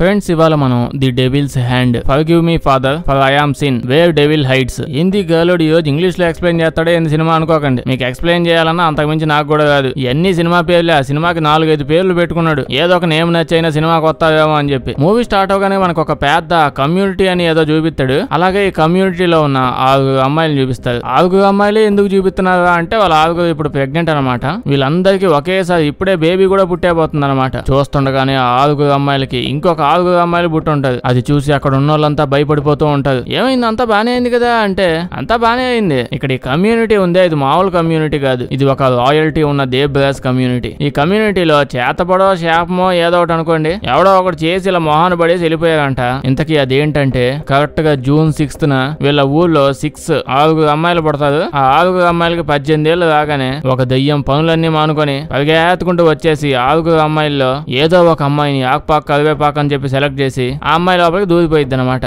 Friends, ఇవాళ మనం the devil's hand, forgive me father for I am sin, where devil hides. Hindi గర్లోడు ఈ రోజు ఇంగ్లీష్ లో ఎక్స్ప్లెయిన్ చేస్తాడే ఏంది సినిమా అనుకోకండి. మీకు ఎక్స్ప్లెయిన్ చేయాలన్నా అంతకుమించి నాకు కూడా కాదు. ఎన్ని సినిమా పేర్లు, ఆ సినిమాకి 4-5 పేర్లు పెట్టుకున్నాడు, ఏదో ఒక నేమ్ నచ్చైనా సినిమాకి వస్తావేమో అని చెప్పి. మూవీ స్టార్ట్ అవగానే మనకు ఒక పెద్ద కమ్యూనిటీ అని ఏదో చూపిస్తాడు. అలాగే ఈ కమ్యూనిటీలో ఉన్న 6 అమ్మాయిలు చూపిస్తారు. 6 అమ్మాయిలు ఎందుకు చూపిస్తున్నారా అంటే వాళ్ళ 6 ఇప్పుడు ప్రెగ్నెంట్ అనమాట. వీళ్ళందరికీ ఒకేసారి ఇప్పుడే బేబీ కూడా పుట్టేపోతుంది అనమాట. చూస్తుండగానే 6 అమ్మాయిలకి ఇంకొక 4 అమ్మాయిలు బుట్ట ఉంటది. అది చూసి అక్కడ ఉన్న వాళ్ళంతా భయపడిపోతూ ఉంటారు. ఏమైంది, అంతా బానే అయింది కదా అంటే అంతా బానే అయింది. ఇక్కడ ఈ కమ్యూనిటీ ఉందే, ఇది మామూలు కమ్యూనిటీ కాదు, ఇది ఒక రాయల్టీ ఉన్న దేబ్రాస్ కమ్యూనిటీ. ఈ కమ్యూనిటీలో చేతపడో శాపమో ఏదో ఒకటి అనుకోండి, ఎవడో ఒకటి చేసి ఇలా మోహన పడేసి వెళ్ళిపోయారంట. ఇంతకీ అదేంటంటే కరెక్ట్ గా జూన్ 6th వీళ్ళ ఊర్లో 6 అమ్మాయిలు పడతారు. ఆ 6 అమ్మాయిలకి 18 ఏళ్ళు రాగానే ఒక దయ్యం పనులన్నీ మానుకొని పరిగెత్తుకుంటూ వచ్చేసి 6 అమ్మాయిల్లో ఏదో ఒక అమ్మాయిని ఆకుపాక్ కరివేపాక చెప్పి సెలెక్ట్ చేసి ఆ అమ్మాయి లోపలికి దూరిపోయింది అనమాట.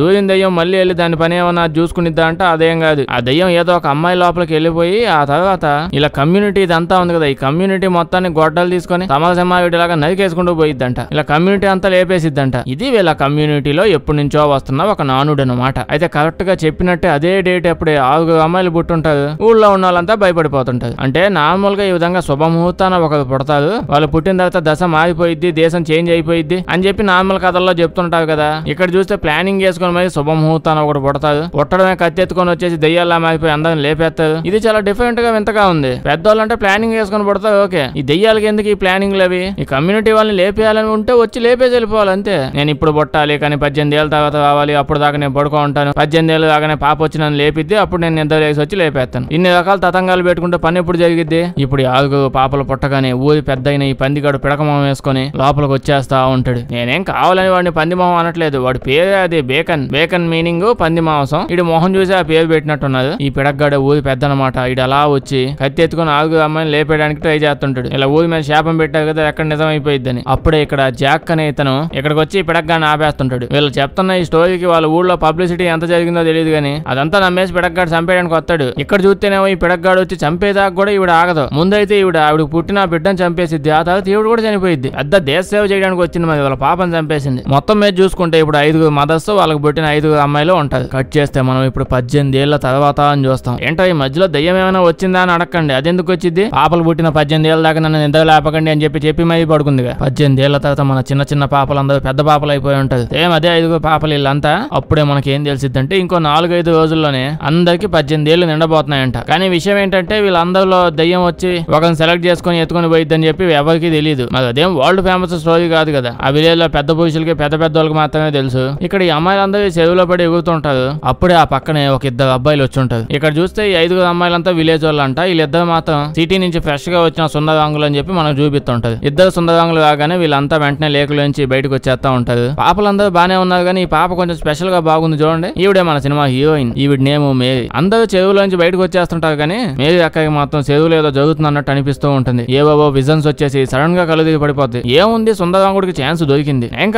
దూరిన దయ్యం మళ్ళీ వెళ్ళి దాని పని ఏమన్నా చూసుకునిద్దా అంటే అదేం కాదు. ఆ దయ్యం ఏదో ఒక అమ్మాయి లోపలికి వెళ్ళిపోయి ఆ తర్వాత ఇలా కమ్యూనిటీ ఇదంతా ఉంది కదా, ఈ కమ్యూనిటీ మొత్తాన్ని గొడ్డలు తీసుకుని తమలసమ్మ వీటిలాగా నరికేసుకుంటూ పోయిద్దంట. ఇలా కమ్యూనిటీ అంతా లేపేసిద్దంట. ఇది వీళ్ళ కమ్యూనిటీలో ఎప్పటి నుంచో వస్తున్న ఒక నానుడు అనమాట. అయితే కరెక్ట్ గా చెప్పినట్టే అదే డేట్ అప్పుడే 6 అమ్మాయిలు పుట్టుంటారు. ఊళ్ళో ఉన్న వాళ్ళంతా భయపడిపోతుంటారు. అంటే నార్మల్ గా ఈ విధంగా శుభముహూర్తాన ఒకరు పుడతారు, వాళ్ళు పుట్టిన తర్వాత దశ మారిపోయిద్ది, దేశం చేంజ్ అయిపోయింది అని చెప్పి నార్మల్ కథల్లో చెప్తుంటారు కదా. ఇక్కడ చూస్తే ప్లానింగ్ చేసుకుని మరి శుభముహూర్తాన్ని ఒకటి పుడతారు. పుట్టడమే కత్తెత్తుకొని వచ్చేసి దెయ్యాలా మారిపోయి అందరిని లేపేస్తారు. ఇది చాలా డిఫరెంట్ గా వింతగా ఉంది. పెద్దవాళ్ళు అంటే ప్లానింగ్ చేసుకుని పుడతారు, ఓకే. ఈ దెయ్యాలకి ఎందుకు ఈ ప్లానింగ్ లవి? ఈ కమ్యూనిటీ వాళ్ళని లేపేయాలని ఉంటే వచ్చి లేపేసి వెళ్ళిపోవాలి అంతే. నేను ఇప్పుడు పుట్టాలి కానీ 18 ఏళ్ళ తర్వాత రావాలి, అప్పుడు దాకా నేను పడుకో ఉంటాను, 18 ఏళ్ళు దాకానే పాప వచ్చి నన్ను లేపిద్ది, అప్పుడు నేను నిద్ర లేసి వచ్చి లేపేస్తాను. ఇన్ని రకాల తతంగాలు పెట్టుకుంటే పని ఎప్పుడు జరిగిద్ది? ఇప్పుడు 6 పాపలు పుట్టగానే ఊరి పెద్ద అయిన ఈ పందిగాడు పిడకమం వేసుకొని లోపలికి వచ్చేస్తా ఉంటాడు. నేనేం కావాలని వాడిని పందిమావం అనట్లేదు, వాడి పేరు అది బేకన్. బేకన్ మీనింగ్ పంది మాంసం. ఇటు మొహం చూసి ఆ పేరు పెట్టినట్టున్నారు. ఈ పిడగ్గాడు ఊరి పెద్ద అనమాట. ఇటు అలా వచ్చి కత్తి ఎత్తుకుని 4 అమ్మాయిని లేపేయడానికి ట్రై చేస్తుంటాడు. ఇలా ఊరి మీద శాపం పెట్టారు కదా, ఎక్కడ నిజం అయిపోయిద్దని. అప్పుడే ఇక్కడ జాక్ అనే ఇతను ఇక్కడికి వచ్చి పిడగ్గాన్ని ఆపేస్తుంటాడు. వీళ్ళు చెప్తున్న ఈ స్టోరీకి వాళ్ళ ఊళ్ళో పబ్లిసిటీ ఎంత జరిగిందో తెలియదు కానీ అదంతా నమ్మేసి పిడగ్గాడు చంపేయడానికి వస్తాడు. ఇక్కడ చూస్తేనేమో ఈ పిడగ్గాడు వచ్చి చంపేదాకా కూడా ఈవిడ ఆగదు. ముందైతే ఆవిడ పుట్టిన బిడ్డను చంపేసిద్ది, ఆ తర్వాత ఈవిడ కూడా చనిపోయింది. పెద్ద దేశ సేవ చేయడానికి వచ్చింది, వాళ్ళ పాపను చంపేసింది. మొత్తం మీద చూసుకుంటే ఇప్పుడు 5 మదర్స్, వాళ్ళకి పుట్టిన 5 అమ్మాయిలు ఉంటారు. కట్ చేస్తే మనం ఇప్పుడు 18 ఏళ్ల తర్వాత అని చూస్తాం. ఏంటో ఈ మధ్యలో దయ్యం ఏమైనా వచ్చిందా అని అడగండి, అదెందుకు వచ్చింది? పాపలు పుట్టిన 18 ఏళ్ళ దాకా నన్ను నిద్ర లేపకండి అని చెప్పి మరీ పడుకుందిగా. 18 ఏళ్ల తర్వాత మన చిన్న పాపలందరూ పెద్ద పాపలు అయిపోయి ఉంటారు. ఏం అదే 5 పాపలు వీళ్ళంతా. అప్పుడే మనకేం తెలిసిద్దంటే ఇంకో 4-5 రోజుల్లోనే అందరికి 18 ఏళ్లు నిండబోతున్నాయంట. కానీ విషయం ఏంటంటే వీళ్ళందరిలో దయ్యం వచ్చి ఒకరిని సెలెక్ట్ చేసుకుని ఎత్తుకుని పోయిద్దని చెప్పి ఎవరికి తెలియదు. మరి అదేం వరల్డ్ ఫేమస్ స్టోరీ కాదు కదా. ఆ విలేజ్ లో పెద్ద పురుషులకి పెద్దవాళ్ళకి మాత్రమే తెలుసు. ఇక్కడ ఈ అమ్మాయిలందరూ చెరువులో పడి ఎగురుతుంటారు. అప్పుడే ఆ పక్కనే ఒక 2 అబ్బాయిలు వచ్చి ఉంటారు. ఇక్కడ చూస్తే ఈ 5 అమ్మాయిలంతా విలేజ్ వాళ్ళు అంట. వీళ్ళిద్దరు మాత్రం సిటీ నుంచి ఫ్రెష్ గా వచ్చిన సుందరాంగులు అని చెప్పి మనం చూపిస్తుంటారు. ఇద్దరు సుందరాంగులు కాగానే వీళ్ళంతా వెంటనే లేకులోంచి బయటకు వచ్చేస్తా ఉంటారు. పాపలందరూ బానే ఉన్నారు కానీ ఈ పాప కొంచెం స్పెషల్ గా బాగుంది చూడండి. ఈవిడే మన సినిమా హీరోయిన్. ఈవిడ నేమ్ మేరీ. అందరూ చెరువులోంచి బయటకు వచ్చేస్తుంటారు కానీ మేరీ అక్కకి మాత్రం చెరువులో ఏదో జరుగుతుంది అన్నట్టు అనిపిస్తూ ఉంటుంది. ఏవో విజన్స్ వచ్చేసి సడన్ గా కళ్ళు తిరిగి పడిపోతుంది. ఏముంది, సుందరాంగుడికి ఛాన్స్ దొరికింది, నేను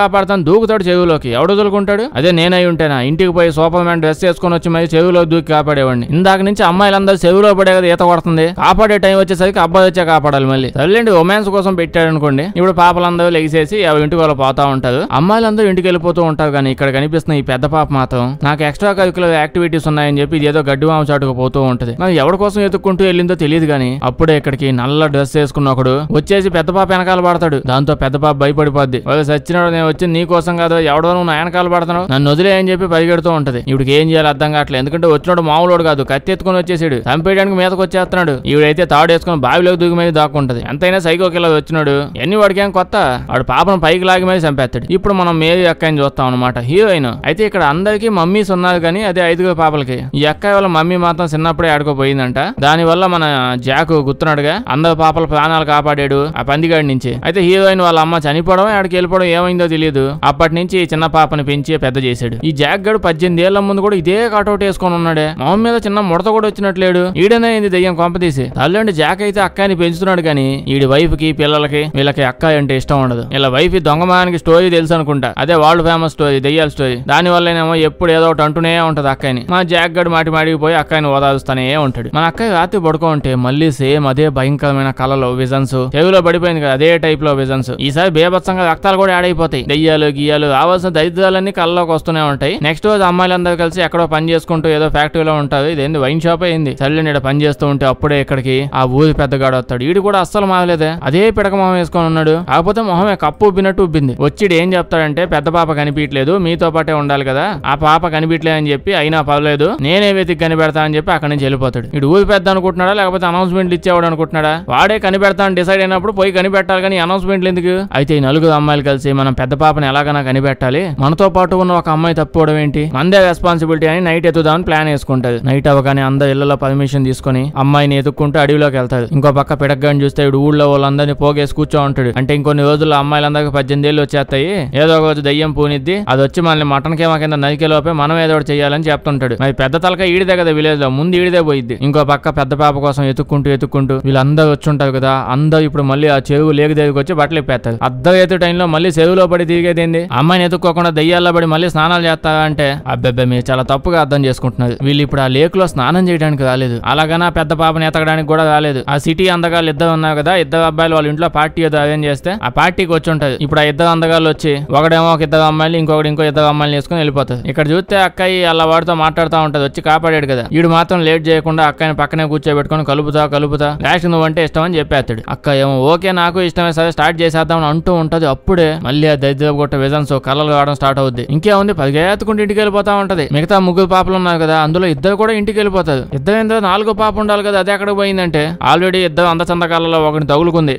కాపాడతాను దూకుతాడు చెరువులోకి. ఎవడు దొరుకుంటాడు? అదే నేనై ఉంటేనా ఇంటికి పోయి సూపర్ మ్యాన్ డ్రెస్ చేసుకుని వచ్చి మరి చెరువులో దూకి కాపాడేవాడిని. ఇందాక నుంచి అమ్మాయిలందరూ చెరువులో పడే కదా ఈత కొడుతుంది, కాపాడే టైం వచ్చేసరికి అబ్బాయి వచ్చే కాపాడాలి. మళ్ళీ సర్లేండి రొమాన్స్ కోసం పెట్టాడు అనుకోండి. ఇప్పుడు పాపలందరూ లెగిసేసి ఇంటికి వాళ్ళు పోతా ఉంటారు. అమ్మాయిలందరూ ఇంటికి వెళ్ళిపోతూ ఉంటారు కానీ ఇక్కడ కనిపిస్తున్న ఈ పెద్ద పాప మాత్రం నాకు ఎక్స్ట్రా కరిక్యులర్ యాక్టివిటీస్ ఉన్నాయని చెప్పి ఏదో గడ్డి మామ చాటుకు పోతూ ఉంటది. మరి ఎవరి కోసం ఎత్తుక్కుంటూ వెళ్ళిందో తెలియదు కానీ అప్పుడే ఇక్కడికి నల్ల డ్రెస్ వేసుకున్న ఒకడు వచ్చేసి పెద్ద పాప వెనకాల పడతాడు. దాంతో పెద్ద పాప భయపడిపోద్ది. సచ్చినాడు, నేను వచ్చి నీ కోసం కాదు, ఎవడో నువ్వు నాయనకాలు పడుతున్నావు, నన్ను వదిలే అని చెప్పి పరిగెడుతూ ఉంటది. ఇవిడికి ఏం చేయాలి అర్థం కావట్లేదు. ఎందుకంటే వచ్చినోడు మామూలుడు కాదు, కత్తి ఎత్తుకుని వచ్చేసాడు, చంపేయడానికి మీదకి వచ్చేస్తున్నాడు. ఈవిడైతే తాడు వేసుకుని బావిలోకి దూకి మీద దాక్కుంటది. ఎంతైనా సైకో కిల్లర్ వచ్చినాడు, ఎన్ని వాడికేం కొత్త, వాడు పాపను పైకి లాగి మీద చంపేస్తాడు. ఇప్పుడు మనం మేరీ అక్కని చూస్తాం అనమాట, హీరోయిన్. అయితే ఇక్కడ అందరికీ మమ్మీస్ ఉన్నారు కానీ అదే 5 పాపలకి ఈ అక్క వాళ్ళ మమ్మీ మాత్రం చిన్నప్పుడే ఆడుకోపోయిందంట. దాని వల్ల మన జాకు గుర్తున్నాడుగా, అందరు పాపల ప్రాణాలు కాపాడాడు ఆ పందిగాడి నుంచి. అయితే హీరోయిన్ వాళ్ళ అమ్మ చనిపోవడం, ఆడికి వెళ్ళిపోవడం, ఏమైందో తెలియదు. అప్పటి నుంచి ఈ చిన్న పాపని పెంచి పెద్ద చేశాడు. ఈ జాక్ గడు 18 ఏళ్ల ముందు కూడా ఇదే కటౌట్ వేసుకొని ఉన్నాడే. మొహం మీద చిన్న ముడత కూడా వచ్చినట్లేడు. ఈడనే అయింది దయ్యం కొంపదీసి. తల్లండి జాక్ అయితే అక్కని పెంచుతున్నాడు కానీ ఈడి వైఫ్ కి పిల్లలకి వీళ్ళకి అక్క అంటే ఇష్టం ఉండదు. ఇలా వైఫ్ దొంగమానికి స్టోరీ తెలుసు అనుకుంటా, అదే వరల్డ్ ఫేమస్ స్టోరీ, దయ్యాల స్టోరీ. దాని వల్లనేమో ఎప్పుడు ఏదో ఒకటి అంటూనే ఉంటది అక్కని. మా జాక్ గడు మాటిమాడికి పోయి అక్కని ఓదారుస్తానే ఉంటాడు. మన అక్క రాత్రి పడుకో ఉంటే మళ్ళీ సేమ్ అదే భయంకరమైన కళలో విజన్స్, చెవిలో పడిపోయింది కదా అదే టైప్ లో విజన్స్. ఈసారి బేబత్సంగా రక్తాలు కూడా యాడ్ అయిపోతాయి. దయ్యాలు గియాలు ఆవాల్సిన దరిద్రాలన్నీ కళ్ళలోకి వస్తూనే ఉంటాయి. నెక్స్ట్ రోజు అమ్మాయిలందరూ కలిసి ఎక్కడో పని చేసుకుంటూ ఏదో ఫ్యాక్టరీలో ఉంటారు. ఇదేంది వైన్ షాప్ అయింది. సరే నేను పని చేస్తూ ఉంటే అప్పుడే ఇక్కడికి ఆ ఊరి పెద్దగాడు వస్తాడు. వీడు కూడా అస్సలు మారలేదే, అదే పిడక మొహం వేసుకొని ఉన్నాడు. కాకపోతే మొహమే కప్పు ఉబ్బినట్టు ఉబ్బింది. వచ్చిడు ఏం చెప్తాడంటే, పెద్ద పాప కనిపించలేదు మీతో పాటే ఉండాలి కదా, ఆ పాప కనిపించలేదని చెప్పి అయినా పర్లేదు నేనే వెతికి కనిపెడతా అని చెప్పి అక్కడి నుంచి వెళ్ళిపోతాడు. వీడు ఊరి పెద్ద అనుకుంటున్నాడా లేకపోతే అనౌన్స్మెంట్లు ఇచ్చేవాడు అనుకుంటున్నాడా? వాడే కనిపెడతా అని డిసైడ్ అయినప్పుడు పోయి కనిపెట్టాలి కానీ అనౌన్స్మెంట్లు ఎందుకు? అయితే ఈ నలుగురు అమ్మాయిలు కలిసి మనం పెద్ద పాపని ఎలాగైనా కనిపెట్టాలి, మనతో పాటు ఉన్న ఒక అమ్మాయి తప్పుకోవడం ఏంటి, మనదే రెస్పాన్సిబిలిటీ అని నైట్ ఎత్తుదామని ప్లాన్ వేసుకుంటారు. నైట్ అవగానే అందరు ఇళ్లలో పర్మిషన్ తీసుకుని అమ్మాయిని ఎదుక్కుంటూ అడవిలోకి వెళ్తారు. ఇంకో పక్క పిడగ్గాని చూస్తే వీడు ఊళ్ళో వాళ్ళందరినీ పోగేసి కూర్చో ఉంటాడు. అంటే ఇంకొన్ని రోజుల్లో అమ్మాయిలందరికీ 18 ఏళ్ళు వచ్చేస్తాయి, ఏదో ఒక రోజు దయ్యం పూనిద్ది, అది వచ్చి మనల్ని మటన్ కేమ కింద నరికే లోపే మనం ఏదో ఒకటి చేయాలని చెప్తుంటాడు. మరి పెద్ద తలక ఈడిదే కదా విలేజ్ లో, ముందు ఈడిదే పోయిద్ది. ఇంకో పక్క పెద్ద పాప కోసం ఎత్తుక్కుంటూ వీళ్ళందరూ వచ్చి ఉంటారు కదా, అందరూ ఇప్పుడు మళ్ళీ ఆ చెరువు లేక దగ్గరికి వచ్చి బట్టలు ఇప్పేస్తారు. అద్దరు ఎత్తు టైంలో మళ్ళీ చెరువులో పడి తిరిగేదేంది, అమ్మాయిని ఎత్తుక్కోకుండా దయ్యాల్లో పడి మళ్ళీ స్నానాలు చేస్తారా అంటే అబ్బాయి మీరు చాలా తప్పుగా అర్థం చేసుకుంటున్నారు. వీళ్ళు ఇప్పుడు ఆ లేక్ లో స్నానం చేయడానికి రాలేదు, అలాగనా పెద్ద పాపని ఎతకడానికి కూడా రాలేదు. ఆ సిటీ అందగాళ్ళు ఇద్దరు ఉన్నారు కదా, ఇద్దరు అబ్బాయిలు వాళ్ళ ఇంట్లో పార్టీ ఏదో అరేంజ్ చేస్తే ఆ పార్టీకి వచ్చి ఉంటారు. ఇప్పుడు ఆ ఇద్దరు అందగాళ్ళు వచ్చి ఒకడేమో ఒక ఇద్దరు అమ్మాయిలు ఇంకో ఇద్దరు అమ్మాయిలు వేసుకుని వెళ్ళిపోతారు. ఇక్కడ చూస్తే అక్కయ్య అలా వాడితో మాట్లాడుతూ ఉంటది, వచ్చి కాపాడాడు కదా. వీడు మాత్రం లేట్ చేయకుండా అక్కయ్యని పక్కనే కూర్చోబెట్టుకుని కలుపుతా లాస్ట్ నువ్వు అంటే ఇష్టం అని చెప్పేస్తాడు. అక్క ఏమో ఓకే నాకు ఇష్టమే సరే స్టార్ట్ చేసేద్దామని అంటూ ఉంటది. అప్పుడే మళ్ళీ ఆ దరిద్ర కొట్ట విజన్స్ కళ్ళలు రావడం స్టార్ట్ అవుద్ది. ఇంకేముంది పరిగెత్తుకుంటూ ఇంటికి వెళ్ళిపోతా ఉంటది. మిగతా ముగ్గురు పాపలు ఉన్నారు కదా, అందులో ఇద్దరు కూడా ఇంటికి వెళ్ళిపోతారు. ఇద్దరు నాలుగో పాప ఉండాలి కదా, అదే ఎక్కడ పోయిందంటే ఆల్రెడీ ఇద్దరు అందచందకాలలో ఒకటి తగులుకొని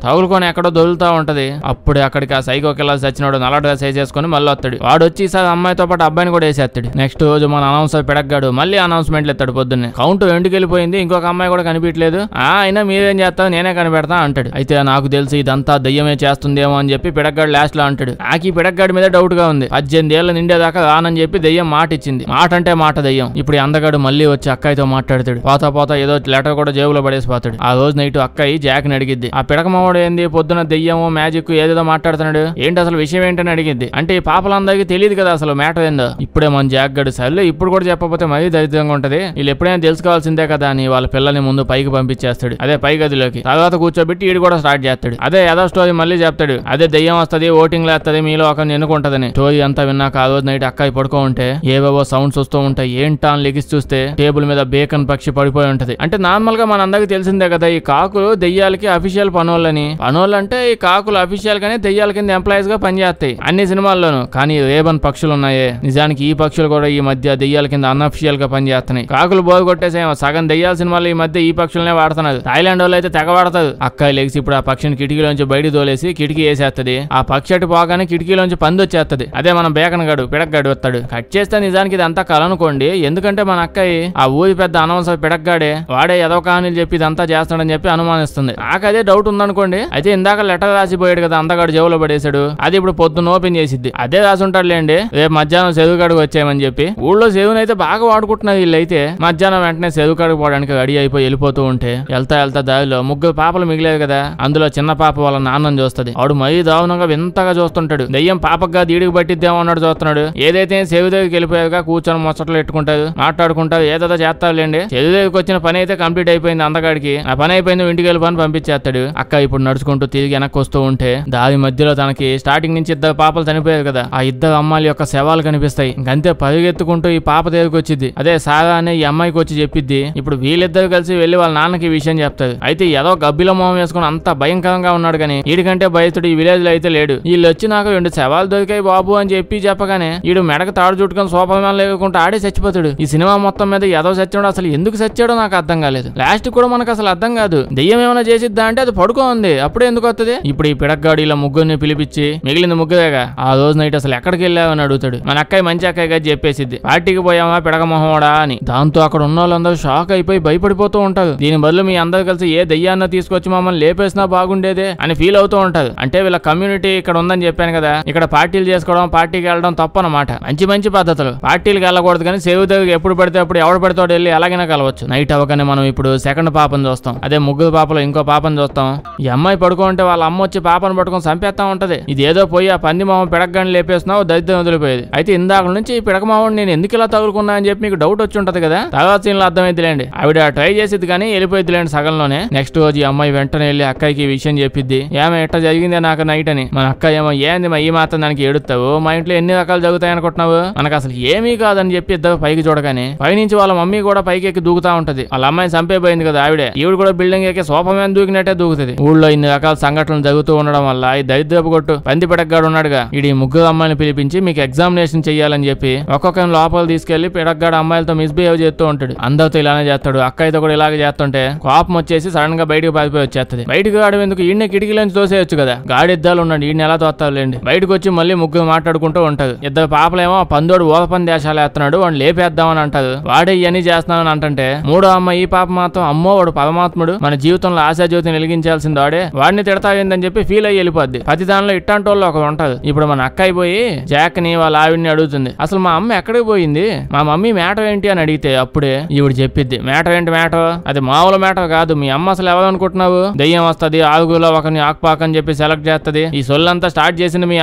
ఎక్కడో దొరుకుతా ఉంటది. అప్పుడే అక్కడికి ఆ సైకో కిల్లర్స్ వచ్చినాడు, నల్ల డ్రెస్ వేసేసుకుని మళ్ళీ వస్తాడు. వాడు వచ్చి ఈసారి అమ్మాయితో పాటు అబ్బాయిని కూడా వేసేస్తాడు. నెక్స్ట్ రోజు మన అనౌన్సర్ పెడగ్గాడు మళ్ళీ అనౌన్స్మెంట్లు ఎత్తాడు. పొద్దున్నే కౌంట్ 2కి వెళ్ళిపోయింది, ఇంకొక అమ్మాయి కూడా కనిపించలేదు. అయినా మీరేం చేస్తావు నేనే కనిపెడతా అంటాడు. అయితే నాకు తెలిసి ఇదంతా దయ్యమే చేస్తుందేమో అని చెప్పి పిడగ్గాడు లాస్ట్ లో అంటాడు. నాకు ఈ పిడగ్గాడి మీద డౌట్ గా ఉంది. 18 ఏళ్ళు నిండేదాకా రానని చెప్పి దయ్యం మాట ఇచ్చింది, మాట అంటే మాట దయ్యం. ఇప్పుడు అందగాడు మళ్ళీ వచ్చి అక్కయ్యతో మాట్లాడతాడు. పోతా ఏదో లెటర్ కూడా జేబులో పడేసిపోతాడు. ఆ రోజు నైట్ అక్కయ్య జాక్ ని అడిగిద్ది, ఆ పిడకమోడు ఏంది పొద్దున దయ్యము మ్యాజిక్ ఏదేదో మాట్లాడుతున్నాడు ఏంటి అసలు విషయం ఏంటని అడిగిద్ది. అంటే ఈ పాపలందరికీ తెలియదు కదా అసలు మ్యాటర్ ఏందో. ఇప్పుడే మన జాక్ గడు సర్లే ఇప్పుడు కూడా చెప్పకపోతే మరీ దరిద్రంగా ఉంటది, వీళ్ళు ఎప్పుడైనా తెలుసుకోవాల్సిందే కదా అని వాళ్ళ పిల్లల్ని ముందు పైకి పంపించేస్తాడు, అదే పై గదిలోకి. తర్వాత కూర్చోబెట్టి వీడు కూడా స్టార్ట్ చేస్తాడు అదే ఏదో స్టోరీ మళ్ళీ చెప్తాడు, అదే దయ్యం వస్తుంది ఓటింగ్ లేస్తుంది మీలో ఒకరిని ఎన్నుకుంటదని. స్టోరీ అంతా విన్నాక ఆ రోజు నైట్ అక్కయ్య పడుకో ఉంటే ఏవేవో సౌండ్స్ వస్తూ ఉంటాయి. ఏంటా అని లెగిసి చూస్తే టేబుల్ మీద బేకన్ పక్షి పడిపోయి ఉంటది. అంటే నార్మల్ గా మన అందరికి తెలిసిందే కదా ఈ కాకులు దెయ్యాలకి అఫీషియల్ పనోళ్ళని, పనోళ్ళంటే ఈ కాకులు అఫీషియల్ గానే దెయ్యాల కింద ఎంప్లాయీస్ గా పనిచేస్తాయి అన్ని సినిమాల్లోనూ. కానీ రేబన్ పక్షులు ఉన్నాయే, నిజానికి ఈ పక్షులు కూడా ఈ మధ్య దెయ్యాల కింద అన్అఫీషియల్ గా పనిచేస్తున్నాయి. కాకులు బోరు కొట్టేసేమో సగం దెయ్యాల సినిమాలు ఈ మధ్య ఈ పక్షులనే వాడుతున్నారు. థాయిలాండ్ వాళ్ళు అయితే తెగ వాడతారు. అక్క లెగిసి ఇప్పుడు ఆ పక్షిని కిటికీలోంచి బయట తోలేసి కిటికీ వేసేస్తుంది. ఆ పక్షి అటు పోగానే కిటికీలోంచి పంది వచ్చేస్తుంది. అదే మనం బేకన్ గడు పిడగ్గాడు వస్తాడు. కట్ చేస్తే నిజానికి ఇదంతా కల అనుకోండి, ఎందుకంటే మన అక్కయ్య ఆ ఊరి పెద్ద అనవసర పిడగ్గాడే వాడే ఏదో కాని చెప్పి ఇదంతా చేస్తాడని చెప్పి అనుమానిస్తుంది. నాకదే డౌట్ ఉందనుకోండి. అయితే ఇందాక లెటర్ రాసిపోయాడు కదా అందగాడు జేబులో పడేశాడు, అది ఇప్పుడు పొద్దున్న ఓపెన్ చేసిద్ది. అదే రాసి ఉంటాడు లేండి రేపు మధ్యాహ్నం చెరువుకాడికి వచ్చాయని చెప్పి. ఊళ్ళో చెరువుని అయితే బాగా వాడుకుంటున్నారు వీళ్ళైతే. మధ్యాహ్నం వెంటనే చెరువుకాడికి పోవడానికి రెడీ అయిపోయి వెళ్ళిపోతూ ఉంటే వెళ్తా దారిలో ముగ్గురు పాపలు మిగిలేదు కదా, అందులో చిన్న పాప వాళ్ళ నాన్నని చూస్తుంది. వాడు మరీ దారుణంగా వింతగా చూస్తుంటాడు. దయ్యం పాపగా దీడికి పట్టిద్దేమో అన్నాడు చూస్తున్నాడు. ఏదైతే చెరువు దగ్గరికి వెళ్ళిపోయాక కూర్చొని ముచ్చట్లు పెట్టుకుంటారు, మాట్లాడుకుంటారు, ఏదో చేస్తారు లేండి. చెరువు దగ్గరికి వచ్చిన పని అయితే కంప్లీట్ అయిపోయింది అందగాడికి. ఆ పని అయిపోయింది ఇంటికి వెళ్ళి పని పంపించేస్తాడు. అక్క ఇప్పుడు నడుచుకుంటూ తిరిగి వెనక్కి వస్తూ ఉంటే దారి మధ్యలో తనకి స్టార్టింగ్ నుంచి ఇద్దరు పాపలు చనిపోయారు కదా, ఆ ఇద్దరు అమ్మాయిల యొక్క శవాలు కనిపిస్తాయి. ఇంకంతే పరిగెత్తుకుంటూ ఈ పాప దగ్గరికి వచ్చింది. అదే సారా అనే ఈ అమ్మాయికి వచ్చి చెప్పిద్ది. ఇప్పుడు వీళ్ళిద్దరు కలిసి వెళ్లి వాళ్ళ నాన్నకి ఈ విషయం చెప్తారు. అయితే ఏదో గబ్బిల మొహం వేసుకుని అంత భయంకరంగా ఉన్నాడు కానీ వీడికంటే భయస్తుడు ఈ విలేజ్ లో అయితే లేడు. వీళ్ళు వచ్చి నాకు 2 శవాలు దొరికాయి బాబు అని చెప్పగానే వీడు మెడకు తాడు చుట్టుకొని సోఫా మీద లేకుంటే ఆడే చచ్చిపోతాడు. ఈ సినిమా మొత్తం మీద ఏదో చచ్చాడు, అసలు ఎందుకు చచ్చాడో నాకు అర్థం కాలేదు. లాస్ట్ కూడా మనకు అసలు అర్థం కాదు. దెయ్యం ఏమైనా చేసిద్దా అంటే అది పడుకోంది, అప్పుడే ఎందుకు వస్తుంది. ఇప్పుడు ఈ పిడగ్గాడు ఇలా ముగ్గురిని పిలిపించి మిగిలింది ముగ్గురేగా ఆ రోజు నైట్ అసలు ఎక్కడికి వెళ్ళావని అడుగుతాడు. మన అక్కయ్య మంచి అక్కయ్యగా చెప్పేసిద్ది పార్టీకి పోయామా పిడగమోహమోడా అని. దాంతో అక్కడ ఉన్న వాళ్ళందరూ షాక్ అయిపోయి భయపడిపోతూ ఉంటారు. దీని బదులు మీ అందరు కలిసి ఏ దయ్యాన్న తీసుకొచ్చి మమ్మల్ని లేపేసినా బాగుండేదే అని ఫీల్ అవుతూ ఉంటారు. అంటే వీళ్ళ కమ్యూనిటీ ఇక్కడ ఉందని చెప్పాను కదా, ఇక్కడ పార్టీలు చేసుకోవడం పార్టీకి వెళ్ళడం తప్పనమాట. మంచి మంచి పద్ధతులు పార్టీలకు వెళ్ళకూడదు కానీ సేవ దగ్గర ఎప్పుడు పడితే అప్పుడు ఎవడు పడితే వెళ్ళి ఎలాగైనా కలవచ్చు. నైట్ అవగానే మనం ఇప్పుడు సెకండ్ పాపను చూస్తాం, అదే ముగ్గురు పాపలో ఇంకో పాపను చూస్తాం. ఈ అమ్మాయి పడుకుంటే వాళ్ళ అమ్మ వచ్చి పాపను పట్టుకొని చంపేస్తా ఉంటది. ఇది ఏదో పోయి ఆ పంది మామ పిడగ్గాని లేపేస్తున్నావు దరిద్రం వదిలిపోయేది. అయితే ఇందాక నుంచి ఈ పిడక మామని నేను ఎందుకు ఇలా తగులుకున్నా అని చెప్పి మీకు డౌట్ వచ్చి ఉంటది కదా, తర్వాత దీనిలో అర్థమైద్దిలేండి. ఆవిడ ట్రై చేసిద్ది కానీ వెళ్ళిపోయిద్దిలేండి సగంలోనే. నెక్స్ట్ రోజు ఈ అమ్మాయి వెంటనే వెళ్ళి అక్కయ్యకి ఈ విషయం చెప్పిద్ది. ఏమైనా ఎట్లా జరిగిందే నాకు నైట్ అని. మన అక్కయ్యేమో ఏంది మా ఈ మాత్రం దానికి ఏడుతావు, మా ఇంట్లో ఎన్ని రకాలు జరుగుతాయి అనుకుంటున్నావు, మనకు అసలు ఏమీ కాదని చెప్పి ఇద్దరు పైకి చూడగానే పైనుంచి వాళ్ళ మమ్మీ కూడా పైకి ఎక్కి దూకుతా ఉంటది. వాళ్ళ అమ్మాయిని చంపేపోయింది కదా ఆవిడే, ఈవిడ కూడా బిల్డింగ్ ఎక్కి సోఫా మీద దూకినట్టే దూకుతుంది. ఊళ్ళో ఇన్ని రకాల సంఘటనలు జరుగుతూ ఉండడం వల్ల ఈ దరిద్రపు కొట్టు పంది పిడగ్గాడు ఉన్నాడుగా, ఈ ముగ్గురు అమ్మాయిని పిలిపించి మీకు ఎగ్జామినేషన్ చేయాలని చెప్పి ఒక్కొక్కరిని లోపల తీసుకెళ్లి పిడగ్గాడు అమ్మాయిలతో మిస్బిహేవ్ చేస్తూ ఉంటాడు. అందరితో ఇలానే చేస్తాడు, అక్కయ్యతో కూడా ఇలాగే చేస్తుంటే కోపం వచ్చేసి సడన్ గా బయటకు పారిపోయి వచ్చేస్తుంది. బయటకు రావడం ఎందుకు, ఈయన కిటికీలోంచి తోసేయచ్చు కదా, గాడిద్దాలు ఉన్నాడు ఈయన ఎలా తోస్తారులేండి. బయటకు వచ్చి మళ్ళీ ముగ్గురు మాట్లాడుకుంటూ ఉంటారు. ఇద్దరు పాపలేమో పందోడు ఓదపని దేశాలు వేస్తున్నాడు వాడిని లేపేద్దామని అంటారు, వాడే ఇవన్నీ చేస్తున్నామని అంటే మూడో అమ్మాయి ఈ పాప మాత్రం అమ్మో వాడు పరమాత్ముడు మన జీవితంలో ఆశాజ్యోతిని వెలిగించాల్సింది వాడే, వాడిని తిడతావేందని చెప్పి ఫీల్ అయ్యి వెళ్ళిపోద్ది. ప్రతి దానిలో ఇట్టాంటి వాళ్ళు ఒకరు ఉంటారు. ఇప్పుడు మన అక్క అయిపోయి జాక్ ని వాళ్ళ ఆవిడ్ని అడుగుతుంది, అసలు మా అమ్మ ఎక్కడికి పోయింది, మా మమ్మీ మ్యాటర్ ఏంటి అని అడిగితే అప్పుడే ఈవిడ చెప్పిద్ది, మ్యాటర్ ఏంటి మ్యాటర్, అది మామూలు మ్యాటర్ కాదు, మీ అమ్మ అసలు ఎవరు అనుకుంటున్నావు, దయ్యం వస్తుంది ఆగులో ఒకరిని ఆకుపాక అని చెప్పి సెలెక్ట్ చేస్తుంది, ఈ సొల్లంతా స్టార్ట్ చేసింది మీ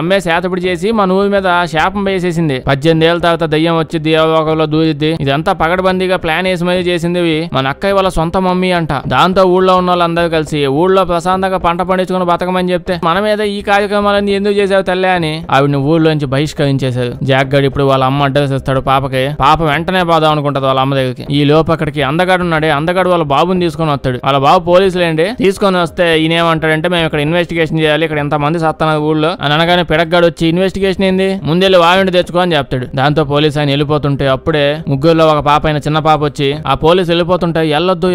అమ్మే శాతపిడి చేసి మన ఊరి మీద శాపం వేసేసింది, 18 ఏళ్ల తర్వాత దయ్యం వచ్చింది ఒకరిలో దూరిద్ది, ఇదంతా పగడబందీగా ప్లాన్ వేసి మీద చేసింది మన అక్కయ్య వాళ్ళ సొంత మమ్మీ అంట. దాంతో ఊళ్ళో ఉన్న వాళ్ళందరూ కలిసి ఊళ్ళో ప్రశాంతంగా పంట పండించుకుని బతకమని చెప్తే మన మీద ఈ కార్యక్రమాలన్నీ ఎందుకు చేసావు తల్లే అని ఆవిడని ఊళ్ళోంచి బహిష్కరించేశారు. జాగ్గాడు ఇప్పుడు వాళ్ళ అమ్మ అడ్రస్ ఇస్తాడు పాపకి, పాప వెంటనే పోదాం అనుకుంటది వాళ్ళ అమ్మ దగ్గరికి. ఈ లోపు అక్కడికి అందగాడు ఉన్నాడే, అందగాడు వాళ్ళ బాబుని తీసుకొని వస్తాడు. వాళ్ళ బాబు పోలీసులేండి, తీసుకొని వస్తే ఈయన ఏమంటాడంటే మేము ఇక్కడ ఇన్వెస్టిగేషన్ చేయాలి, ఇక్కడ ఎంత మంది సత్తన్నారు ఊళ్ళో అని అనగానే పిడగ్గాడు వచ్చి ఇన్వెస్టిగేషన్ ఏంది ముందెళ్ళి వావిండి తెచ్చుకో అని చెప్తాడు. దాంతో పోలీసు ఆయన వెళ్ళిపోతుంటే అప్పుడే ముగ్గురులో ఒక పాప అయిన చిన్న పాప వచ్చి ఆ పోలీసు వెళ్ళిపోతుంటే ఎల్లొద్దు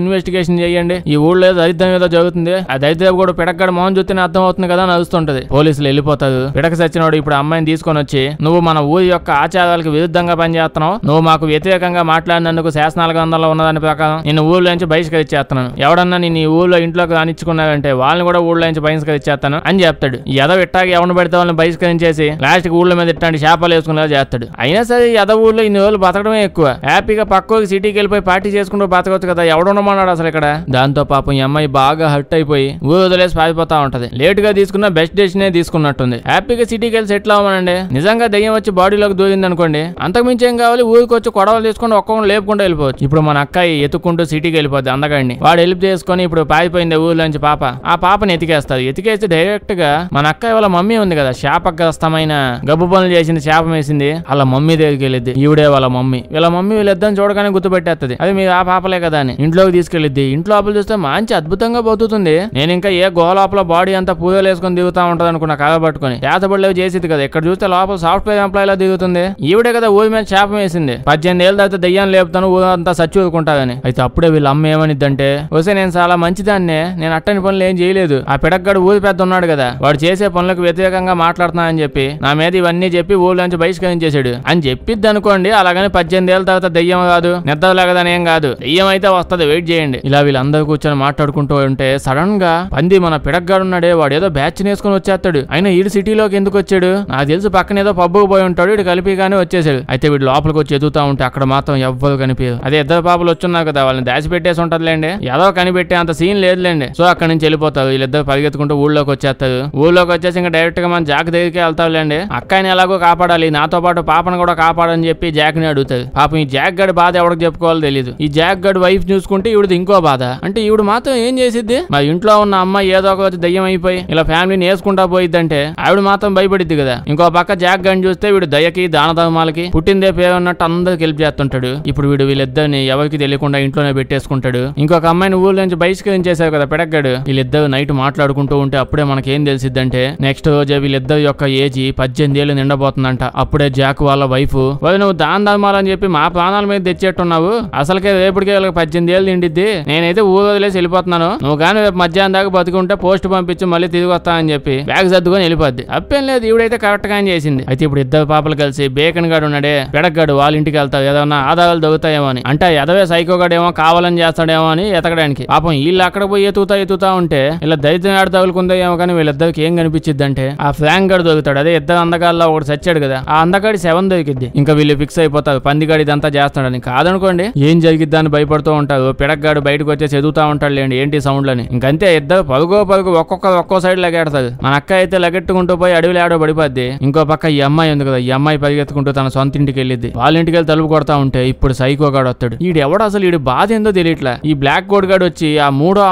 ఇన్వెస్టిగేషన్ చేయండి, ఈ ఊళ్ళో ఏదో దరిద్రం ఏదో జరుగుతుంది, ఆ దరిద్రం కూడా పిడగ్గాడు మోహన్ చూస్తేనే అర్థం అవుతుంది కదా అని అరుస్తుంటది. పోలీసులు వెళ్ళిపోతారు. పిడక సచ్చినోడు ఇప్పుడు అమ్మాయిని తీసుకొని వచ్చి నువ్వు మన ఊరి యొక్క ఆచారాలకు విరుద్ధంగా పనిచేస్తున్నావు, నువ్వు మాకు వ్యతిరేకంగా మాట్లాడినందుకు శాసనాల గ్రంథంలో ఉన్నదాని ప్రకారం నేను ఊళ్ళోంచి బహిష్కరించేస్తాను, ఎవడన్నా నేను ఈ ఊళ్ళో ఇంట్లోకి రానిచ్చుకున్నావంటే వాళ్ళని కూడా ఊళ్ళోంచి బహిష్కరించేస్తాను అని చెప్తాడు. ఎదో ఇట్టాకి ఎవరిని పెడితే వాళ్ళని బహిష్కరించేసి లాస్ట్ ఊళ్ళ మీద ఇట్లాంటి శాపాలు వేసుకునేలా చేస్తాడు. అయినా సరే ఎదో ఊళ్ళో ఇన్ని రోజులు బతకడమే ఎక్కువ, హ్యాపీగా పక్కకి సిటీకి వెళ్ళిపోయి పార్టీ చేసుకుంటూ బతకవచ్చు కదా, ఎవడున్నామన్నాడు అసలు ఇక్కడ. దాంతో పాపం ఈ అమ్మాయి బాగా హర్ట్ అయిపోయి ఊరు వదిలేసి పారిపోతా ఉంటది. లేట్ గా తీసుకున్న బెస్ట్ డెసిషనే తీసుకున్నట్టుంది. హ్యాపీగా సిటీకి వెళ్ళి సెటిల్ అవ్వమనండి, నిజంగా దయ్యం వచ్చి బాడీలోకి దూరింది అనుకోండి, అంతకుమించి ఏం కావాలి, ఊరికి వచ్చి కొడవలు తీసుకుని ఒక్కొక్కరు లేపుకుంటూ వెళ్ళిపోవచ్చు. ఇప్పుడు మన అక్కయ్య ఎత్తుకుంటూ సిటీకి వెళ్ళిపోద్ది అందగాడిని, వాడు హెల్ప్ చేసుకుని ఇప్పుడు పారిపోయింది ఊర్లోంచి పాప, ఆ పాపని ఎతికేస్తారు. ఎతికేసి డైరెక్ట్ గా మన అక్కయ్య వాళ్ళ మమ్మీ ఉంది కదా శాపగ్రస్తమైన గబ్బు పనులు చేసింది శాపం వేసింది వాళ్ళ మమ్మీ దగ్గరికి వెళ్ళిద్ది. ఈవిడే వాళ్ళ మమ్మీ, వీళ్ళ మమ్మీ వీళ్ళిద్దని చూడగానే గుర్తుపెట్టేస్తుంది, అది మీరు ఆ పాపలే కదా అని ఇంట్లోకి తీసుకెళ్ళిద్ది. ఇంట్లో అప్పులు చూస్తే మంచి అద్భుతంగా బతుకుతుంది, నేను ఇంకా ఏ గోహ లోపల బాడీ అంతా పూజలు వేసుకుని దిగుతా ఉంటది అనుకున్నా కలబట్టుకుని, చేతబడిలో చేసింది కదా, ఇక్కడ చూస్తే లోపల సాఫ్ట్వేర్ ఎంప్లాయ్ లా దిగుతుంది, ఈవిడే కదా ఊరి మీద శాపం వేసింది, 18 ఏళ్ళ తర్వాత దయ్యాన్ని లేపుతాను ఊరంతా సచ్చికుంటాదని. అయితే అప్పుడే వీళ్ళ అమ్మ ఏమనిద్దంటే వస్తే నేను చాలా మంచిదాన్నే, నేను అట్టని పనులు ఏం చేయలేదు, ఆ పిడగ్గాడు ఊరి పెద్ద ఉన్నాడు కదా వాడు చేసే పనులకు వ్యతిరేకంగా మాట్లాడుతున్నానని చెప్పి నా మీద ఇవన్నీ చెప్పి ఊళ్ళోంచి బహిష్కరించేశాడు అని చెప్పిద్ది అనుకోండి. అలాగని 18 ఏళ్ళ తర్వాత దయ్యం కాదు నిద్ర లేకదని ఏం కాదు, దయ్యం అయితే వస్తుంది వెయిట్ చేయండి. ఇలా వీళ్ళందరూ కూర్చొని మాట్లాడుకుంటూ ఉంటే సడన్ గా పంది మన పిడగ్గాడు ఉన్నాడే వాడు ఏదో బ్యాచ్ నేసుకుని వచ్చేస్తాడు, అయినా ఈడు సిటీలోకి ఎందుకు వచ్చాడు, నాకు తెలిసి పక్కన ఏదో పబ్బుకు పోయి ఉంటాడు, ఇటు కలిపిగానే వచ్చేసాడు. అయితే వీడు లోపలికి వచ్చి ఎదుగుతా ఉంటే అక్కడ మాత్రం ఎవ్వరు కనిపించదు. అదే ఇద్దరు పాపలు వచ్చున్నారు కదా వాళ్ళని దాచిపెట్టేసి ఉంటదిలేండి, ఏదో కనిపెట్టే అంత సీన్ లేదులేండి. సో అక్కడ నుంచి వెళ్ళిపోతారు, వీళ్ళిద్దరు పరిగెత్తుకుంటూ ఊళ్ళోకి వచ్చేస్తారు. ఊళ్ళోకి వచ్చేసి ఇంకా డైరెక్ట్ గా మన జాక్ దగ్గరికి వెళ్తావులేండి, అక్కని ఎలాగో కాపాడాలి నాతో పాటు పాపను కూడా కాపాడని చెప్పి జాక్ ని అడుగుతారు. పాపం ఈ జాక్ గడి బాధ ఎవరికి చెప్పుకోవాలో తెలియదు, ఈ జాక్ గడి వైఫ్ చూసుకుంటే ఈవిడది ఇంకో బాధ, అంటే ఈవిడ మాత్రం ఏం చేసిద్ది, మరి ఇంట్లో ఉన్న అమ్మాయి ఏదో ఒక దయ్యం అయిపోయి ఇలా ఫ్యామిలీని వేసుకుంటా పోయిద్దంటే ఆవిడ మాత్రం భయపడిద్ది కదా. ఇంకో పక్క జాక్ గడిని చూస్తే వీడు దయ్యకి దాన ధర్మాలకి పుట్టిందే పేరున్నట్టు అందరికి హెల్ప్ చేస్తుంటాడు. ఇప్పుడు వీడు వీళ్ళిద్దరిని ఎవరికి తెలియకుండా ఇంట్లోనే పెట్టేసుకుంటాడు. ఇంకొక అమ్మాయిని ఊళ్ళో నుంచి బహిష్కరించేశారు కదా పిడగ్గాడు. వీళ్ళిద్దరు నైట్ మాట్లాడుకుంటూ ఉంటే అప్పుడే మనకేం తెలిసిద్దంటే నెక్స్ట్ రోజే వీళ్ళిద్దరు యొక్క ఏజీ 18 ఏళ్ళు నిండబోతుందంట. అప్పుడే జాక్ వాళ్ళ వైఫ్ వాళ్ళు నువ్వు దాన ధర్మాలని చెప్పి మా ప్రాణాల మీద తెచ్చేట్టున్నావు, అసలుకే రేపటికే వీళ్ళకి 18 ఏళ్ళు నిండిద్ది, నేనైతే ఊరు వదిలేసి వెళ్ళిపోతున్నాను, నువ్వు కానీ రేపు మధ్యాహ్నం దాకా బతుకుంటే పోస్ట్ పంపించి మళ్ళీ తిరిగి వస్తానని చెప్పి బ్యాగ్ సర్దుకొని వెళ్ళిపోద్ది. అప్పేం లేదు ఈవిడైతే కరెక్ట్ గా చేసింది. అయితే ఇప్పుడు ఇద్దరు పాపలు కలిసి బేకన్ గాడు ఉన్నాడే పిడగ్గాడు వాళ్ళ ఇంటికి వెళ్తారు, ఏదైనా ఆదాయాలు దొరుకుతాయేమో అని, అంటే ఎదవే సైకోగాడేమో కావాలని చేస్తాడేమో అని ఎతకడానికి. పాపం వీళ్ళు అక్కడ పోయి ఎతుకుతా ఉంటే ఇలా దరిద్రం ఆడ తగులుకుందో ఏమో కానీ వీళ్ళిద్దరికి ఏం కనిపించిద్దంటే ఆ ఫ్రాంక్ గాడు దొరుకుతాడు, అదే ఇద్దరు అందగాళ్ళ ఒకటి చచ్చాడు కదా ఆ అందగాడి 7 దొరికిద్ది. ఇంకా వీళ్ళు ఫిక్స్ అయిపోతారు పందిగాడి ఇదంతా చేస్తాడని, కాదనుకోండి ఏం జరిగిద్దా అని భయపడుతూ ఉంటారు. పిడగ్గాడు బయటకు వచ్చే చదువుతా ఉంటాడు లేండి ఏంటి సౌండ్లని, ఇంకంతే ఇద్దరు పరుగు ఒక్కో సైడ్ లగెడతారు. మన అక్క అయితే లగెట్టుకుంటూ పోయి అడవిలో ఆడో పడిపోద్ది. ఇంకో పక్క ఈ అమ్మాయి ఉంది కదా, ఈ అమ్మాయి పరిగెత్తుకుంటూ తన సొంత ఇంటికి వెళ్ళిద్ది. వాళ్ళ ఇంటికి వెళ్ళి తలుపు కొడతా ఉంటే ఇప్పుడు సైకో గాడు వస్తాడు. ఈడెవడో అసలు ఈడు బాధ ఏందో తెలియట్లా. ఈ బ్లాక్ కోడ్ గాడు వచ్చి ఆ మూడో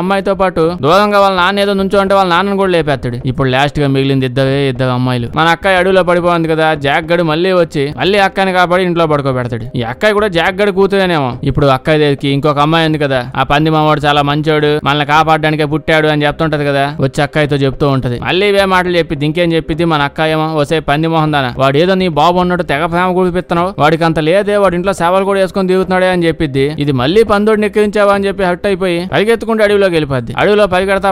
అమ్మాయితో పాటు దూరంగా వాళ్ళ నాన్న ఏదో నుంచో అంటే వాళ్ళ నాన్నని కూడా లేపేస్తాడు. ఇప్పుడు లాస్ట్ గా మిగిలింది ఇద్దరు అమ్మాయిలు. మన అక్కయ్య అడవిలో పడిపోయింది కదా, జాక్ గడు మళ్ళీ వచ్చి మళ్ళీ అక్కని కాపాడి ఇంట్లో పడుకోబెడతాడు. ఈ అక్కయ్య కూడా జాక్ గడు కూతురేనేమో. ఇప్పుడు అక్కయ్య దగ్గరికి ఇంకొక అమ్మాయి ఉంది కదా, ఆ పంది మావాడు చాలా మంచోడు, మనల్ని కాపాడడానికే పుట్టాడు అని చెప్తుంటది కదా, వచ్చి అక్కయ్యతో చెప్తూ ఉంటది. మళ్ళీ ఇవే మాటలు చెప్పిద్ది. ఇంకేం చెప్పిద్ది మన అక్కయ్యేమో, వసే పంది మోహన్ దానా, వాడు ఏదో నీ బాబు ఉన్నట్టు తెగ ప్రేమ కుడిపిస్తున్నావు, వాడికి అంత లేదే, వాడి ఇంట్లో సేవలు కూడా వేసుకొని దిగుతున్నాడే అని చెప్పిద్ది. ఇది మళ్ళీ పందోడిని ఎక్కించావా అని చెప్పి హట్ అయిపోయి పరిగెత్తుకుంటే అడవిలోకి వెళ్ళిపోద్ది. అడవిలో పరిగెడతా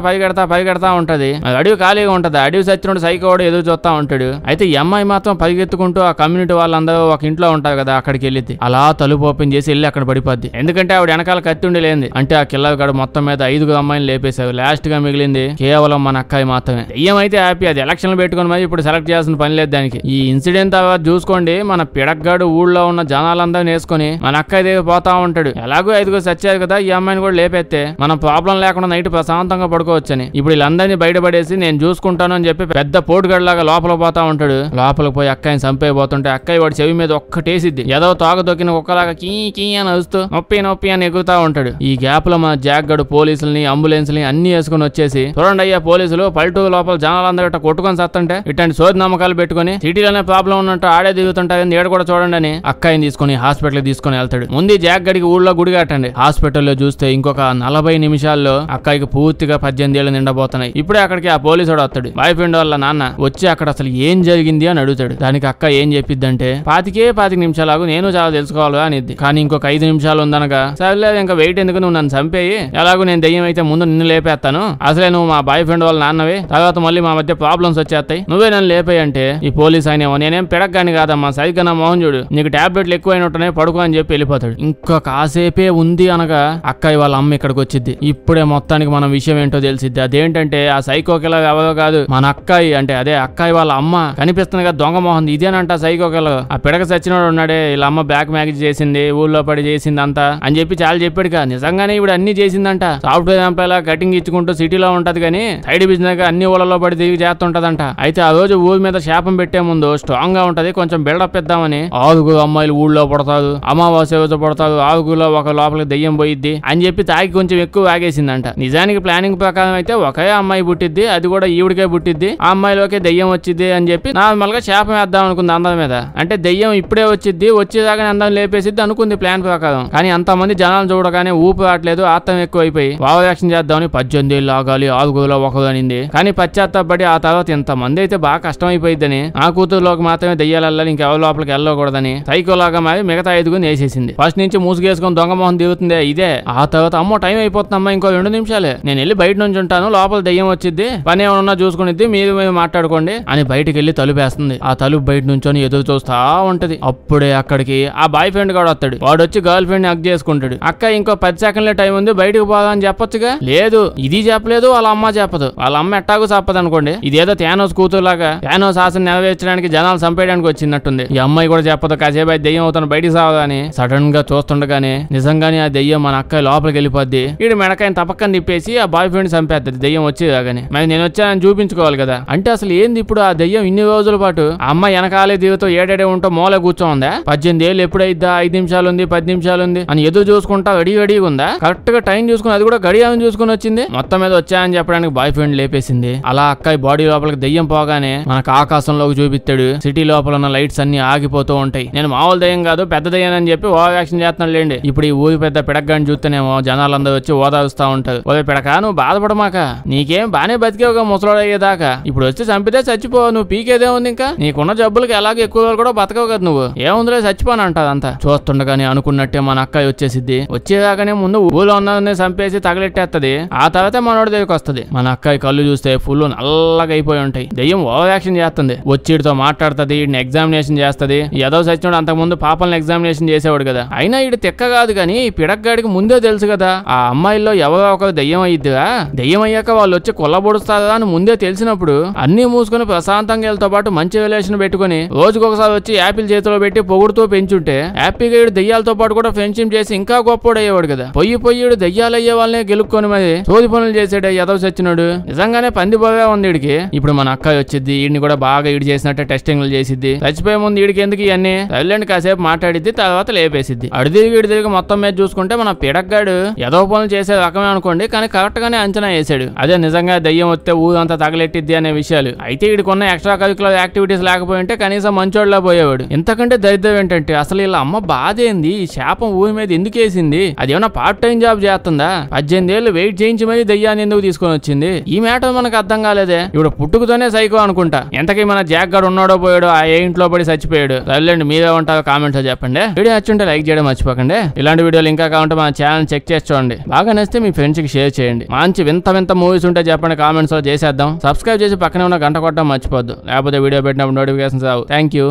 ఉంటది. అడవి ఖాళీగా ఉంటది. అడవి సచ్చినోడు సైకో వాడు ఎదురు చూస్తా ఉంటాడు. అయితే ఈ అమ్మాయి మాత్రం పరిగెత్తుకుంటూ ఆ కమ్యూనిటీ వాళ్ళందరూ ఒక ఇంట్లో ఉంటారు కదా, అక్కడికి వెళ్ళిద్ది. అలా తలుపు ఓపెన్ చేసి వెళ్ళి అక్కడ పడిపోద్ది. ఎందుకంటే ఆవిడ వెనకాల కత్తి ఉండి లేనిది. అంటే ఆ కిల్లర్ గడు మొత్తం మీద 5 అమ్మాయిని లేపేశారు. లాస్ట్ గా మిగిలింది కేవలం మన అక్కయ్య మాత్రమే. ఏమైతే హ్యాపీ, అది ఎలక్షన్లు పెట్టుకుని మరి ఇప్పుడు సెలెక్ట్ చేయాల్సిన పని లేదు దానికి. ఈ ఇన్సిడెంట్ తర్వాత చూసుకోండి, మన పిడగ్గాడు ఊళ్ళో ఉన్న జనాలందరూ వేసుకుని మన అక్కయ్య దగ్గర పోతా ఉంటాడు. ఎలాగో 5 సచ్చారు కదా, ఈ అమ్మాయిని కూడా లేపేస్తే మనం ప్రాబ్లం లేకుండా నైట్ ప్రశాంతంగా పడుకోవచ్చని ఇప్పుడు వీళ్ళందరినీ బయటపడేసి నేను చూసుకుంటాను అని చెప్పి పెద్ద పోటుగడలాగా లోపల పోతా ఉంటాడు. లోపలికి పోయి అక్కయ్యని చంపైపోతుంటే అక్కయ్య వాడి చెవి మీద ఒక్కటేసిద్ది. ఏదో తాగ దొక్కిన ఒక్కలాగా కీ కీ అని అరుస్తూ నొప్పి అని ఎగురుతా ఉంటాడు. ఈ గ్యాప్ లో మన జాక్ గడు పోలీసుల్ని అంబులెన్స్ని అన్ని వేసుకుని వచ్చేసి, చూడండి అయ్యా పోలీసులు పల్లెటూరు లోపల జనాలందరూ ఇట్లా కొట్టుకొని సత్తుంటే ఇట్లాంటి సోది నమ్మకాలు పెట్టుకుని సిటీలోనే ప్రాబ్లం ఉన్నట్టు ఆడే దిగుతుంటారు, ఏడు కూడా చూడండి అని అక్కయ్యని తీసుకుని హాస్పిటల్ తీసుకుని వెళ్తాడు. ముందు జాక్ గడికి ఊళ్ళో గుడి కట్టండి. హాస్పిటల్లో చూస్తే ఇంకొక 40 నిమిషాల్లో అక్కయ్యకి పూర్తిగా 18 నిండబోతున్నాయి. ఇప్పుడే అక్కడికి ఆ పోలీసుడు వస్తాడు. బాయ్ ఫ్రెండ్ వాళ్ళ నాన్న వచ్చి అక్కడ అసలు ఏం జరిగింది అని అడుగుతాడు. దానికి అక్క ఏం చెప్పిద్దంటే, 25 నిమిషాలు నేను చాలా తెలుసుకోవాలి అనిద్ది. కానీ ఇంకొక 5 నిమిషాలు ఉందనగా, సరేలేదు ఇంకా వెయిట్ ఎందుకు, నువ్వు నన్ను చంపేయి, ఎలాగో నేను దెయ్యం అయితే ముందు నిన్ను లేపేస్తాను, అసలే నువ్వు మా బాయ్ ఫ్రెండ్ వాళ్ళ నాన్నవే, తర్వాత మళ్ళీ మా మధ్య ప్రాబ్లమ్స్ వచ్చేస్తాయి, నువ్వే నన్ను లేపే అంటే ఈ పోలీస్ ఆయనేమో, నేనేం పిడగ్గాని కాదమ్మా, సరిగ్గా నా మోహన్ చూడు, నీకు టాబ్లెట్లు ఎక్కువైనట్టునే, పడుకో అని చెప్పి వెళ్ళిపోతాడు. ఇంకా కాసేపే ఉంది అనగా అక్కయ్య వాళ్ళ అమ్మ ఇక్కడికి వచ్చింది. ఇప్పుడే మొత్తానికి మనం విషయం ఏంటో తెలిసిద్ది. అదేంటంటే ఆ సైకో కిల్లర్ ఎవరో కాదు, మన అక్కయ్య, అంటే అదే అక్కయ్య వాళ్ళ అమ్మ. కనిపిస్తుంది కదా దొంగ మోహన్, ఇదేనంట సైకో కిల్లర్. ఆ పిడక సచ్చినోడు ఉన్నాడే, వీళ్ళ అమ్మ బ్లాక్ మ్యాజిక్ చేసింది, ఊళ్ళో పడి చేసింది అంతా అని చెప్పి చాలా చెప్పాడు. కదా నిజంగానే ఇప్పుడు అన్ని చేసిందంట. సాఫ్ట్వేర్ ఎంప్లాయ్ కటింగ్ ఇచ్చుకుంటూ సిటీలో ఉంటది కానీ సైడ్ బిజినెస్ గా అన్ని ఊళ్ళలో పడి తిరిగి చేస్తుంటదంట. అయితే ఆ రోజు ఊరి మీద శాపం పెట్టే ముందు స్ట్రాంగ్ గా ఉంటది, కొంచెం బిల్డప్ ఇద్దామని 6 అమ్మాయిలు ఊళ్ళో పడతారు, అమావాస్య రోజు పడతారు, 6 ఒక లోపలికి దెయ్యం పోయిద్ది అని చెప్పి తాగి కొంచెం ఎక్కువ ఆగేసిందంట. నిజానికి ప్లానింగ్ ప్రకారం అయితే ఒకే అమ్మాయి పుట్టిద్ది, అది కూడా ఈవిడికే పుట్టిద్ది, ఆ అమ్మాయిలోకే దెయ్యం వచ్చింది అని చెప్పి నార్మల్ గా శాపం వేద్దాం అనుకుంది అందరి మీద. అంటే దెయ్యం ఇప్పుడే వచ్చింది, వచ్చేదాకా అందరం లేపేసిద్ది అనుకుంది ప్లాన్ ప్రకారం. కానీ అంతమంది జనాలు చూడగానే ఊపు రావట్లేదు, ఆత్మ ఎక్కువైపోయి ఓవర్ యాక్షన్ చేద్దామని 18 ఆగాలి, 6 ఒకరు అనింది. కానీ పశ్చాత్తాపడి ఆ తర్వాత ఇంతమంది అయితే బాగా కష్టం అయిపోయిద్దని, ఆ కూతురులోకి మాత్రమే దెయ్యాలు వెళ్ళాలి, ఇంకెవరి లోపలికి వెళ్ళకూడదని సైకోలాగా మరి మిగతా 5 వేసేసింది. ఫస్ట్ నుంచి మూసుగేసుకుని దొంగ మోహన్ దిగుతుందే ఇదే. ఆ తర్వాత అమ్మో టైం అయిపోతుందమ్మా, ఇంకో 2 నిమిషాలే, నేను వెళ్ళి బయట నుంచి ఉంటాను, లోపల దెయ్యం వచ్చింది, పని ఏమన్నా చూసుకునిద్ది, మీరు మాట్లాడుకోండి అని బయటకు వెళ్ళి తలుపేస్తుంది. ఆ తలుపు బయట నుంచొని ఎదురు చూస్తా ఉంటది. అప్పుడే అక్కడికి ఆ బాయ్ ఫ్రెండ్ కూడా వస్తాడు. వాడు వచ్చి గర్ల్ ఫ్రెండ్ హగ్ చేసుకుంటాడు. అక్క ఇంకో 10 సెకండ్ల టైం ఉంది, బయటకు పోదా అని చెప్పొచ్చుగా, లేదు ఇది చెప్పలేదు, వాళ్ళ అమ్మ చెప్పదు, వాళ్ళ అమ్మ ఎట్టాగో చెప్పదు అనుకోండి, ఇదేదో థానోస్ కూతురులాగా థానోస్ ఆశను నెరవేర్చడానికి జనాలు చంపేయడానికి వచ్చినట్టుంది, ఈ అమ్మాయి కూడా చెప్పదు, కాసేపు ఆ దెయ్యం అవుతాను బయటికి సావదని. సడన్ గా చూస్తుండగానే నిజంగానే ఆ దెయ్యం మన అక్క లోపలికి వెళ్ళిపోద్ది. వీడు మెడకాయని తపక్కన తిప్పేసి ఆ బాయ్ ఫ్రెండ్ చంపేద్ది దెయ్యం వచ్చేదాగానే. మరి నేను వచ్చానని చూపించుకోవాలి కదా. అంటే అసలు ఏంది ఇప్పుడు ఆ దెయ్యం ఇన్ని రోజుల పాటు ఆ అమ్మాయి వెనకాలే దిగుతో ఏడేడే ఉంటా మూల కూర్చోందా, 18 ఎప్పుడైద్దా, 5 నిమిషాలు ఉంది, 10 నిమిషాలు ఉంది అని ఎదురు చూసుకుంటా రెడీగా ఉందా, కరెక్ట్ గా టైం చూసుకుని అది కూడా గడియారం చూసుకుని వచ్చింది. మొత్తం మీద వచ్చాయని చెప్పడానికి బాయ్ ఫ్రెండ్ లేపేసింది. అలా అక్కయ్య బాడీ లోపలికి దెయ్యం పోగానే మనకు ఆకాశంలోకి చూపిస్తాడు. సిటీ లోపల ఉన్న లైట్స్ అన్ని ఆగిపోతూ ఉంటాయి. నేను మామూలు దెయ్యం కాదు, పెద్ద దెయ్యం అని చెప్పి ఓవర్ యాక్షన్ చేస్తున్నాడు లేండి. ఇప్పుడు ఈ ఊరి పెద్ద పిడగ్గాని చూస్తేనేమో జనాలందరూ వచ్చి ఓదారుస్తా ఉంటారు. ఓ పిడక నువ్వు బాధపడమాక, నీకేం బానే బతికేవుగా ముసలాడయ్యేదాకా, ఇప్పుడు వచ్చి చంపితే చచ్చిపోవు, నువ్వు పీకేదే ఉంది, ఇంకా నీకున్న జబ్బులకి ఎలాగో ఎక్కువ రోజులు కూడా బతకవు కదా, నువ్వు ఏముందిలే చచ్చిపోను అంటారు అంతా. చూస్తుండగానే అనుకున్నట్టే మన అక్కయ్య వచ్చేసిద్ది. వచ్చేదాకానే ముందు ఊళ్ళో ఉన్న చంపేసి తగలెట్టేస్తుంది. ఆ తర్వాత మనోడి దగ్గరికి వస్తుంది. మన అక్కయ్య కళ్ళు చూస్తే ఫుల్ నల్లగా అయిపోయి ఉంటాయి. దెయ్యం ఓవర్ యాక్షన్ చేస్తుంది, వచ్చిడితో మాట్లాడుతుంది, వీడిని ఎగ్జామినేషన్ చేస్తుంది. ఏదో సచ్చినోడు అంతకుముందు పాపలను ఎగ్జామినేషన్ చేసేవాడు కదా, అయినా వీడు తెక్క కాదు కానీ ఈ పిడగ్గాడికి ముందే తెలుసు కదా ఆ అమ్మాయిల్లో ఎవరో ఒకరు దెయ్యం అయ్యిద్దిగా, దెయ్యం అయ్యాక వాళ్ళు వచ్చి కొల్లబొడుస్తారా అని ముందే తెలిసినప్పుడు అన్ని మూసుకుని ప్రశాంతంగా వీళ్ళతో పాటు మంచి రిలేషన్ పెట్టుకుని రోజుకొకసారి వచ్చి యాపిల్ చేతిలో పెట్టి పొగుడుతూ పెంచుంటే హ్యాపీగా వీడు దెయ్యాలతో పాటు కూడా ఫ్రెండ్షిప్ చేసి ఇంకా గొప్పోడు అయ్యేవాడు కదా. పొయ్యి దెయ్యాలయ్యే వాళ్ళనే గెలుక్కొని మరి సోది పనులు చేసాడు ఎదవ సచ్చినాడు. నిజంగానే పంది బాగా ఉంది వీడికి. ఇప్పుడు మన అక్కయ్య వచ్చింది, వీడిని కూడా బాగా ఈడు చేసినట్టే టెస్టింగ్లు చేసిద్ది. చచ్చిపోయే ముందు వీడికి ఎందుకు ఇవన్నీ తల్లిని కాసేపు మాట్లాడిద్ది, తర్వాత లేపేసిద్ది. అడిదిగి వీడి తిరిగి మొత్తం మీద చూసుకుంటే మన పిడగ్గాడు ఎదవ పనులు చేసే రకమే అనుకోండి, కానీ కరెక్ట్ గానే అంచనా వేసాడు. అదే నిజంగా దయ్యం వస్తే ఊరంతా తగలెట్టిద్ది అనే విషయాలు. అయితే వీడికున్న ఎక్స్ట్రా కరిక్యులర్ యాక్టివిటీస్ లేకపోయింటే కనీసం మంచోళ్ళ పోయేవాడు. ఇంతకంటే దరిద్రం ఏంటంటే అసలు ఇలా అమ్మ బాధ ఏంది, ఈ శాపం ఊరి మీద ఎందుకు వేసింది? అదేమన్నా పార్ట్ టైం జాబ్ చేస్తుందా? 18 ఏళ్ళు వెయిట్ చేయించి మరీ దయ్యాన్ని ఎందుకు తీసుకొని వచ్చింది? ఈ మ్యాటర్ మనకు అర్థం కాలేదే. ఇప్పుడు పుట్టుకతోనే సైకో అనుకుంటా. ఎంతకీ మన జాక్ గారు ఉన్నాడో పోయాడో, ఆ ఏ ఇంట్లో పడి చచ్చిపోయాడు? సర్లేండి, మీరే ఉంటారో కామెంట్స్ చెప్పండి. వీడియో నచ్చుంటే లైక్ చేయడం మర్చిపోకండి. ఇలాంటి వీడియోలు ఇంకా కావాలంటే మన ఛానల్ చెక్ చేసి చూడండి. బాగా నచ్చితే మీ ఫ్రెండ్స్ కి షేర్ చేయండి. మంచి వింత మూవీస్ ఉంటే చెప్పండి, కామెంట్స్ లో చేసేద్దాం. సబ్స్క్రైబ్ చేసి పక్కనే ఉన్న గంట కొట్టడం మర్చిపోద్దు, లేకపోతే వీడియో పెట్టినప్పుడు నోటిఫికేషన్స్ రావు. Thank you.